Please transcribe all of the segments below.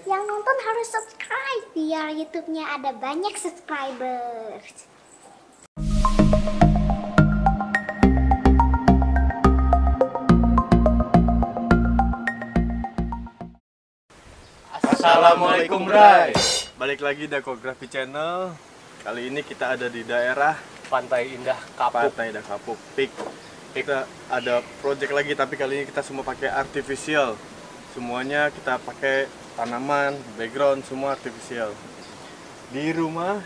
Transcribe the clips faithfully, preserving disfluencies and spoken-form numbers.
Yang nonton harus subscribe biar YouTube-nya ada banyak subscriber. Assalamualaikum Bray. Balik lagi di Aquagraphy Channel. Kali ini kita ada di daerah Pantai Indah Kapuk. Pantai Indah Kapuk. Pik. Kita ada project lagi, tapi kali ini kita semua pakai artificial. Semuanya kita pakai tanaman, background, semua artificial. Di rumah,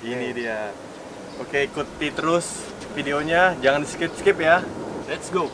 ini dia. Oke, ikuti terus videonya, jangan skip-skip ya. Let's go!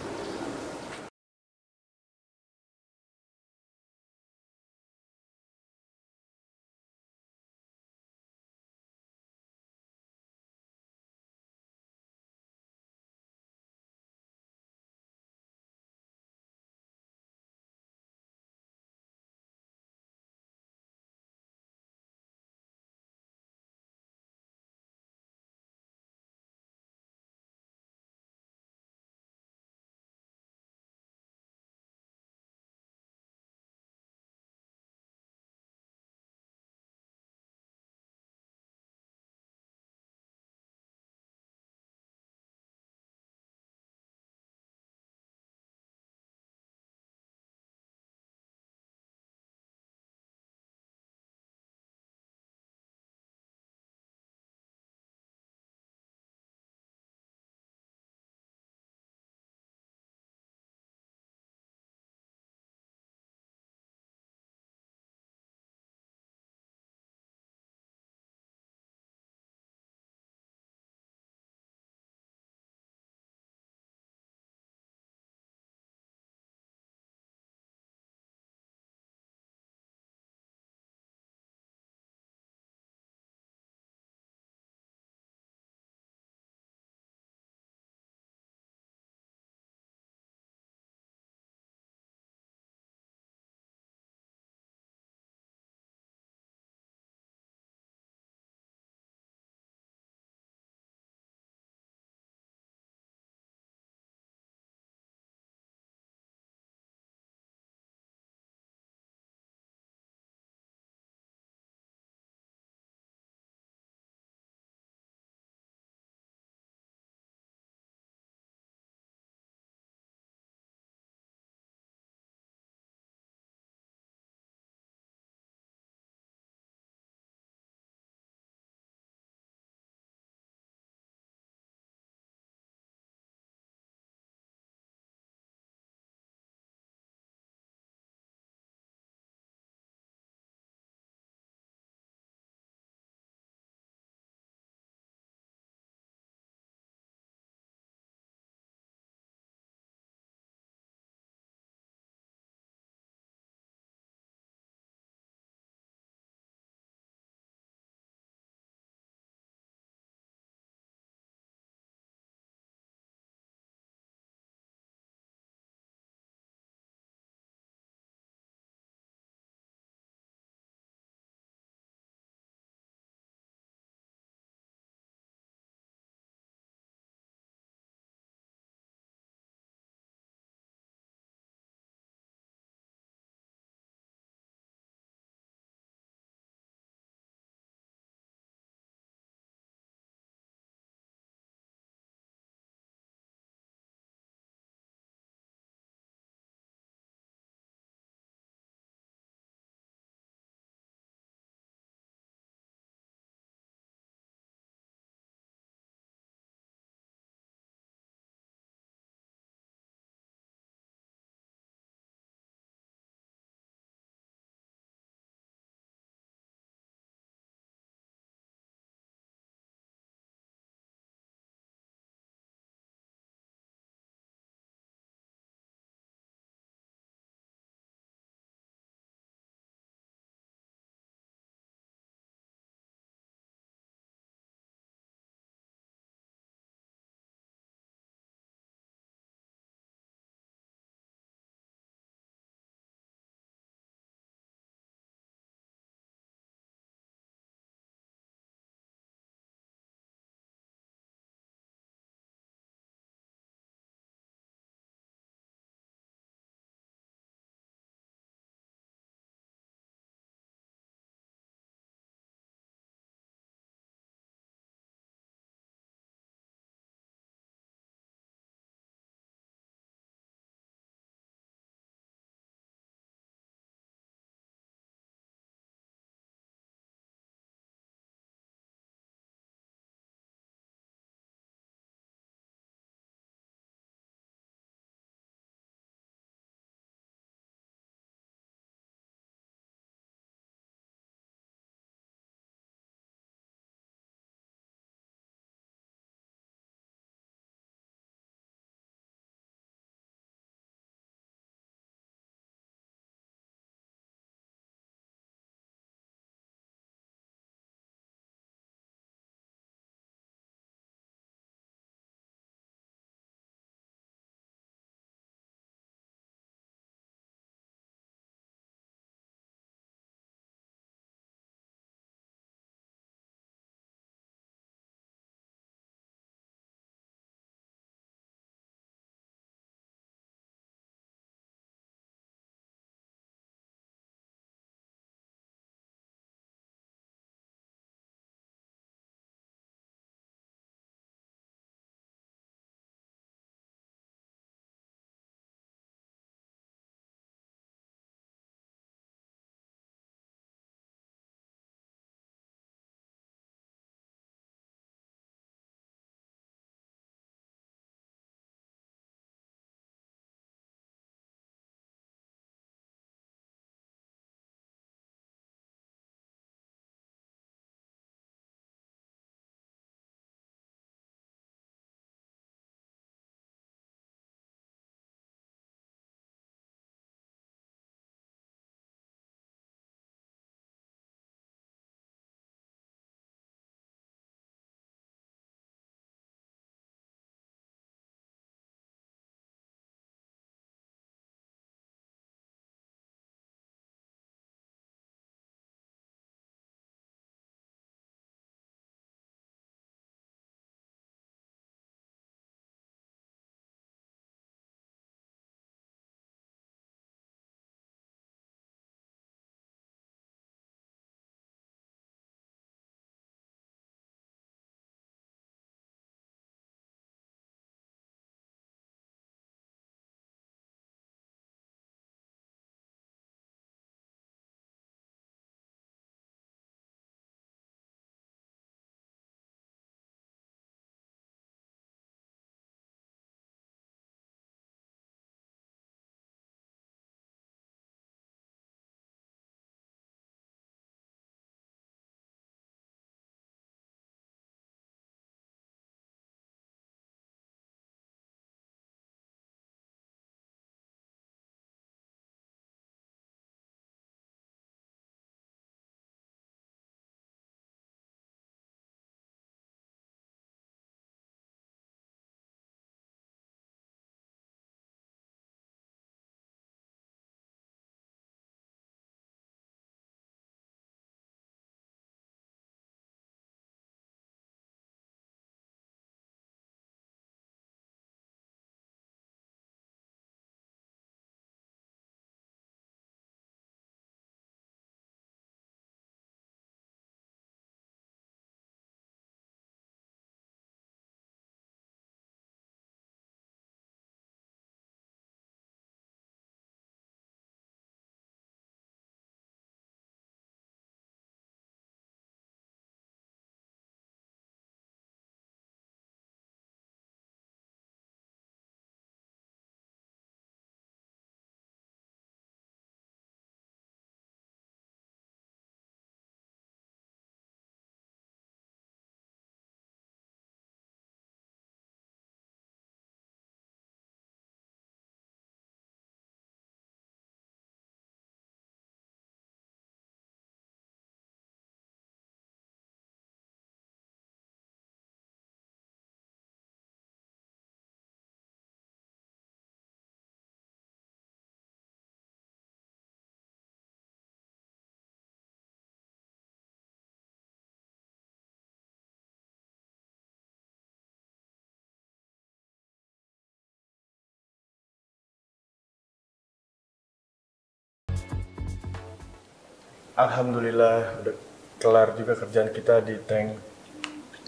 Alhamdulillah udah kelar juga kerjaan kita di tank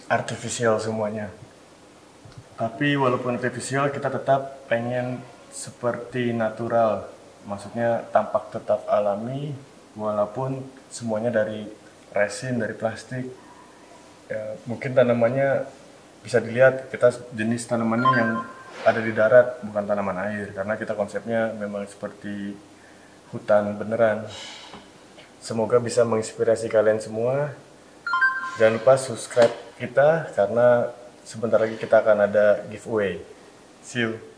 artificial semuanya. Tapi walaupun artificial, kita tetap pengen seperti natural. Maksudnya tampak tetap alami, walaupun semuanya dari resin, dari plastik. Ya, mungkin tanamannya bisa dilihat, kita jenis tanamannya yang ada di darat, bukan tanaman air. Karena kita konsepnya memang seperti hutan beneran. Semoga bisa menginspirasi kalian semua. Jangan lupa subscribe kita, karena sebentar lagi kita akan ada giveaway. See you.